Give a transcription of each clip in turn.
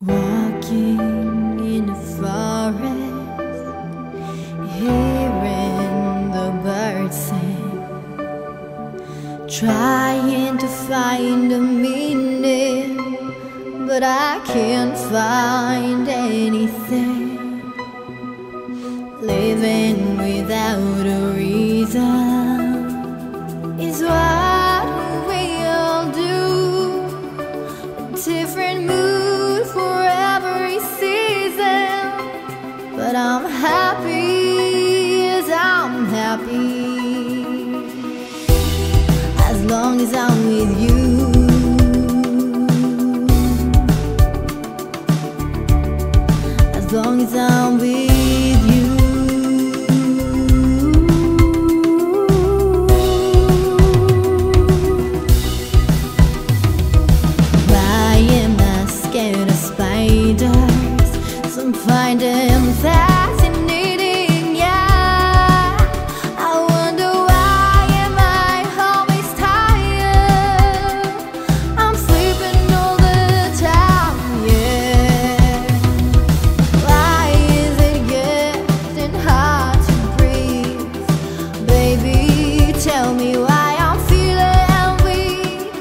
Walking in the forest, hearing the birds sing, trying to find a meaning, but I can't find anything. Living without a reason is what we all do. A different mood for every season, but I'm happy as I'm happy, as long as I'm with you. As long as I'm with you. Why am I scared? Some find him fascinating, yeah. I wonder why am I always tired? I'm sleeping all the time, yeah. Why is it getting hard to breathe? Baby, tell me why I'm feeling weak.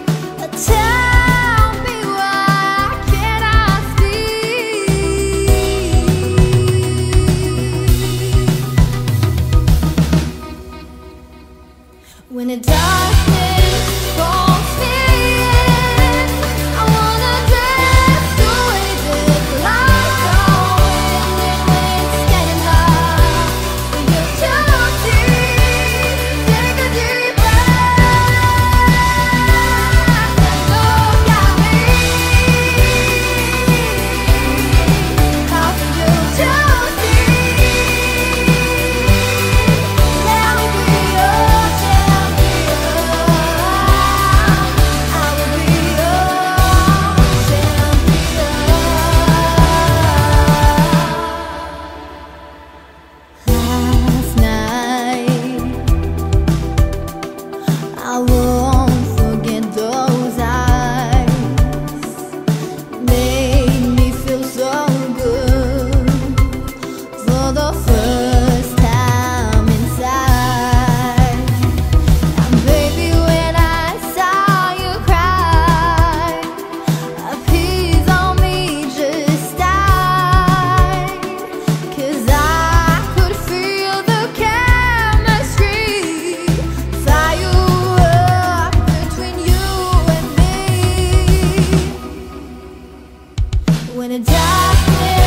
When the darkness falls in, I won't forget those eyes. Made me feel so good for the first time inside. And baby, when I saw you cry, a piece on me just died. 'Cause I could feel the chemistry fire when the darkness